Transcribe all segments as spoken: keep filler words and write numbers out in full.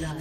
blood.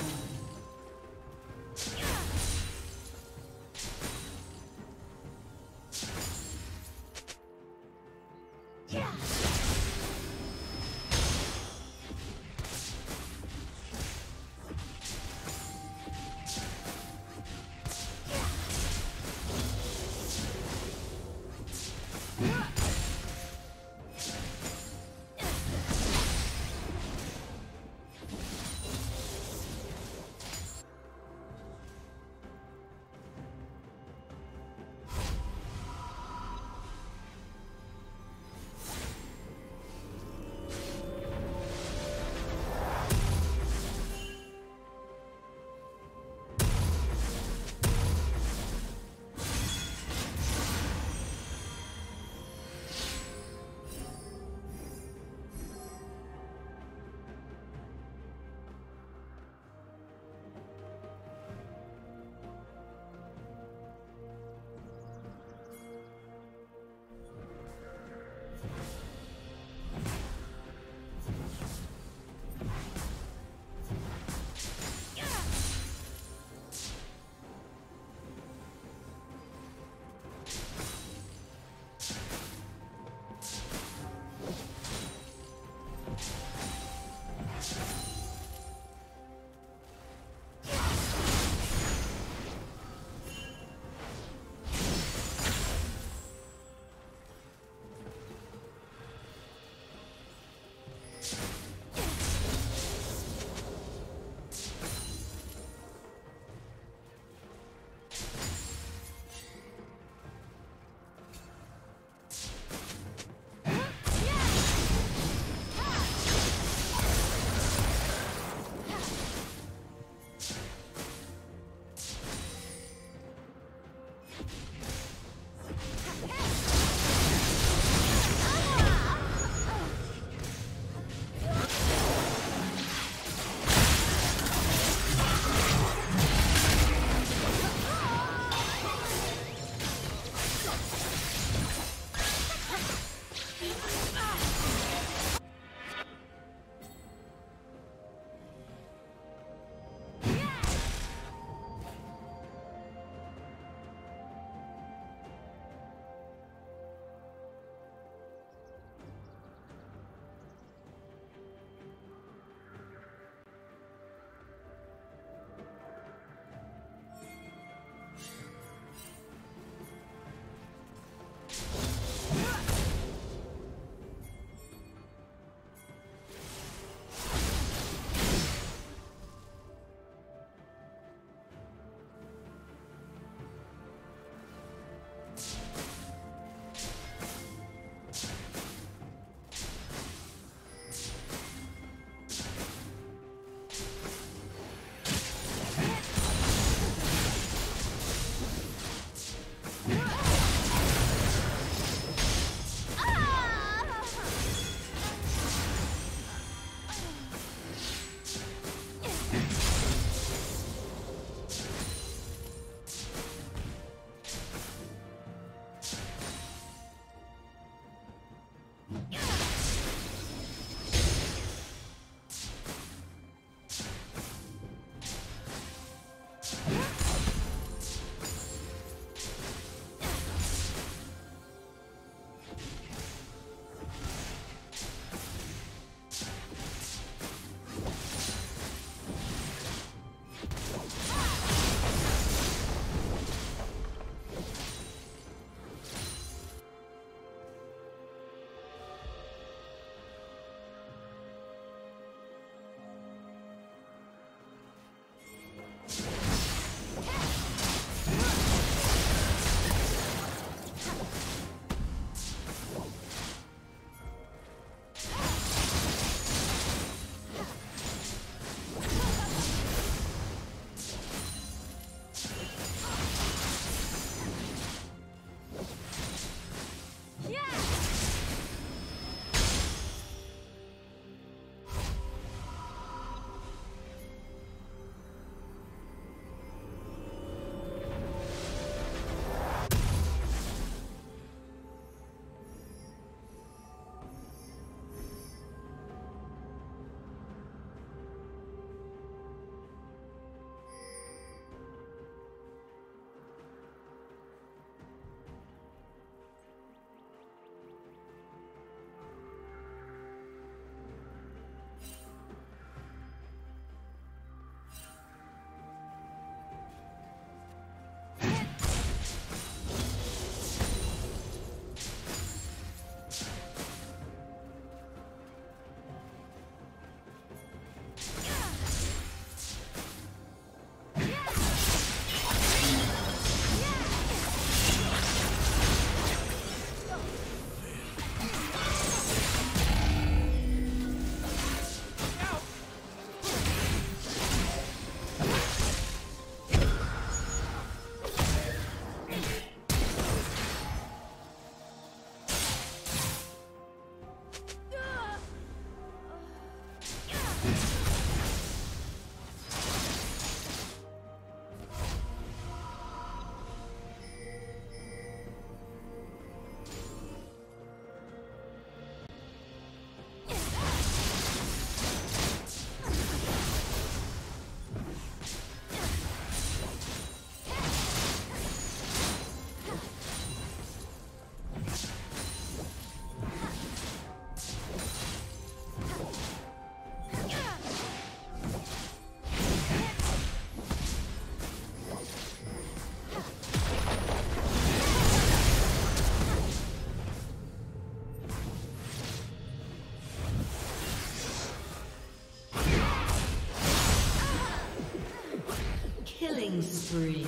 Killing spree.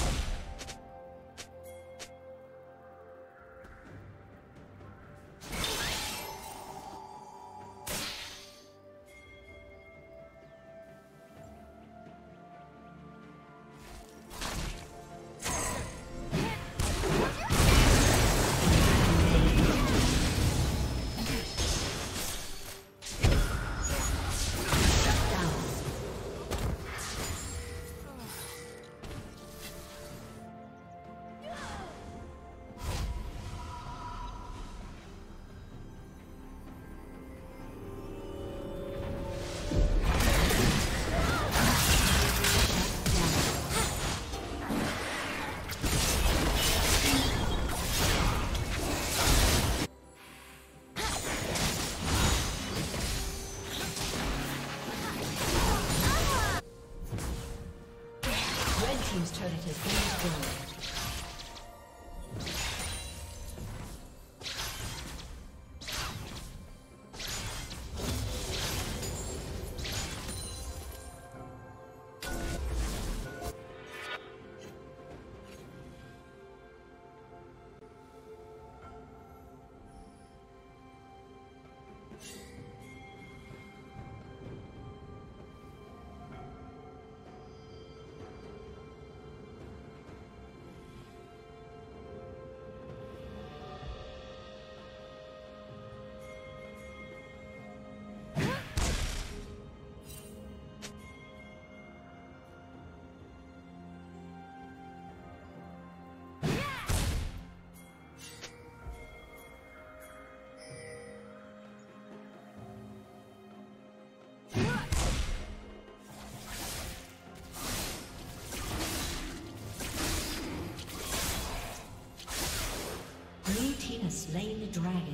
Slain the dragon.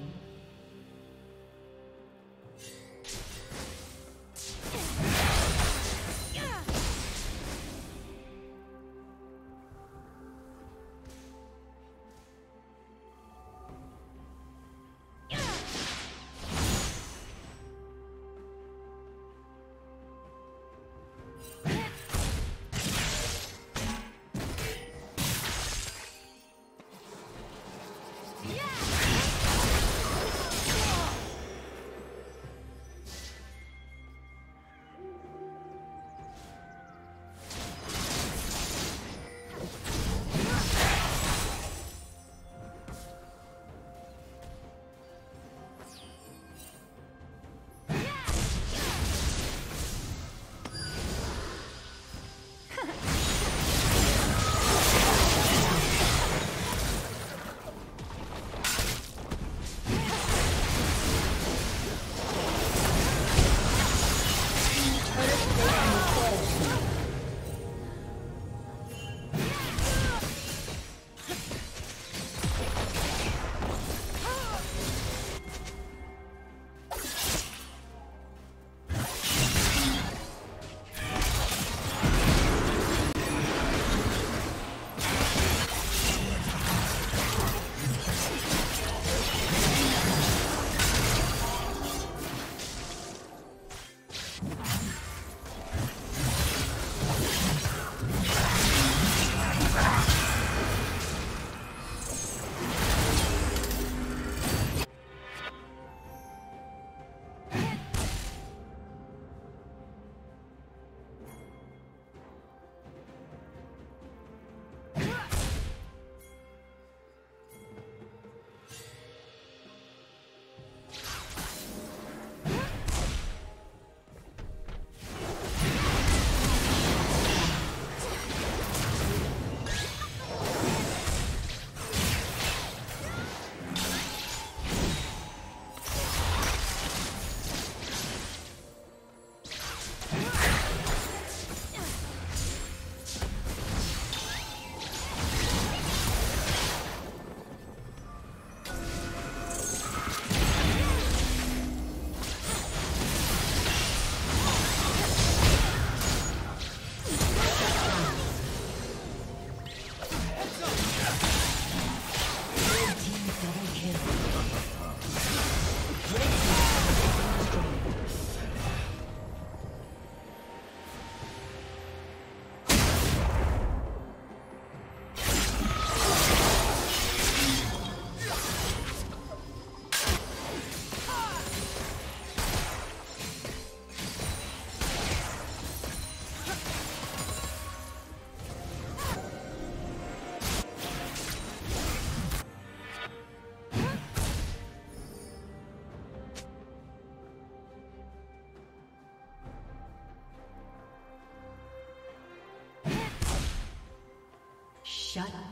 Shut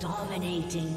Dominating.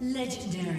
Legendary.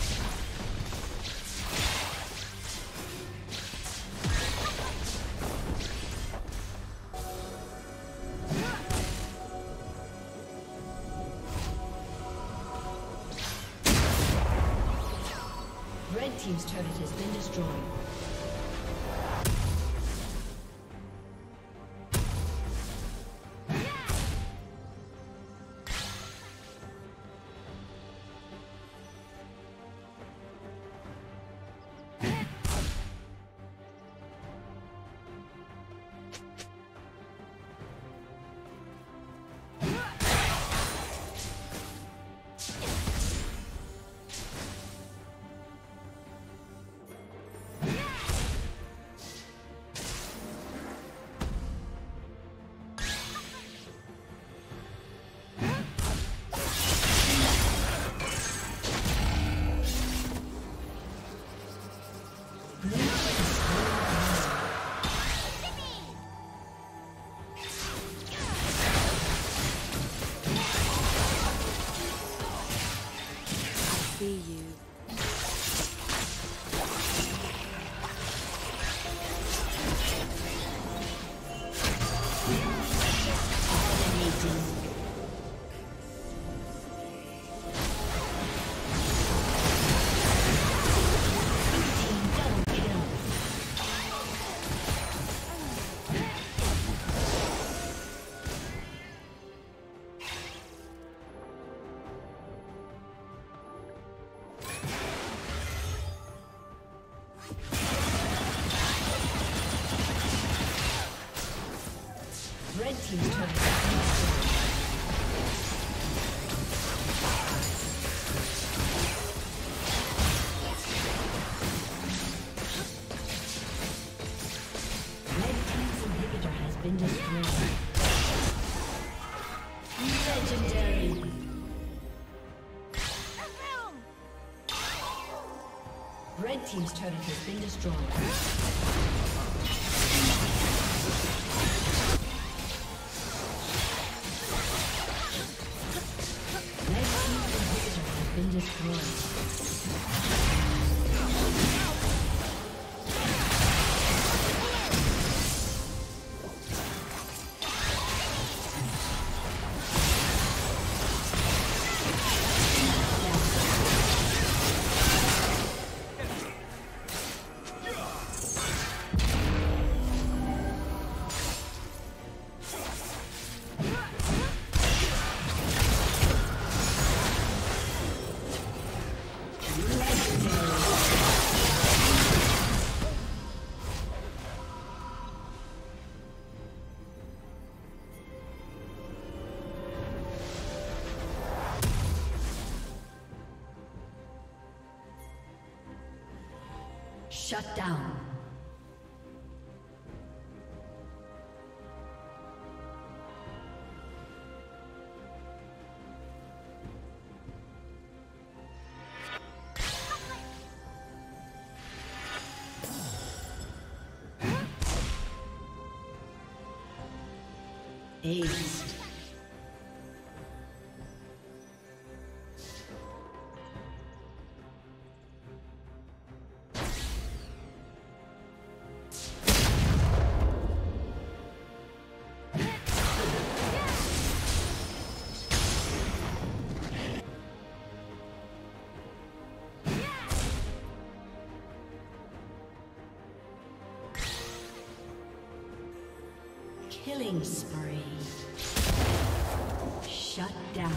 Red team's turret has been destroyed. Red team's turret has been destroyed. Red team's inhibitor has been destroyed. Shut down. Ace. Killing spree. Shut down.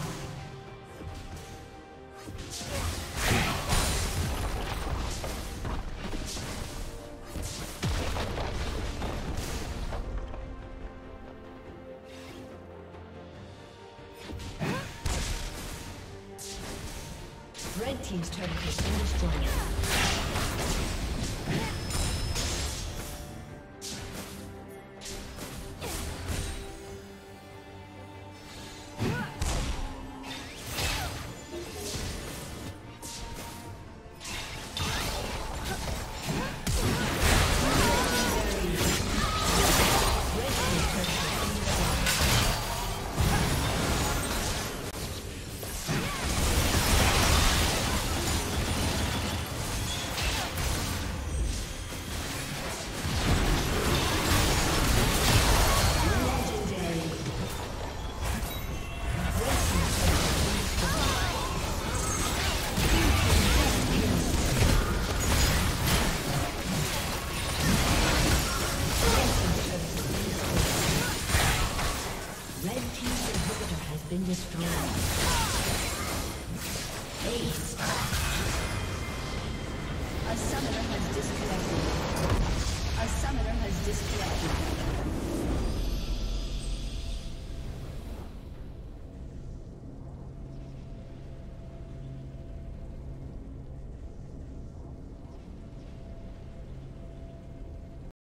Red team's turret has been destroyed. Red team's inhibitor has been destroyed. Ace.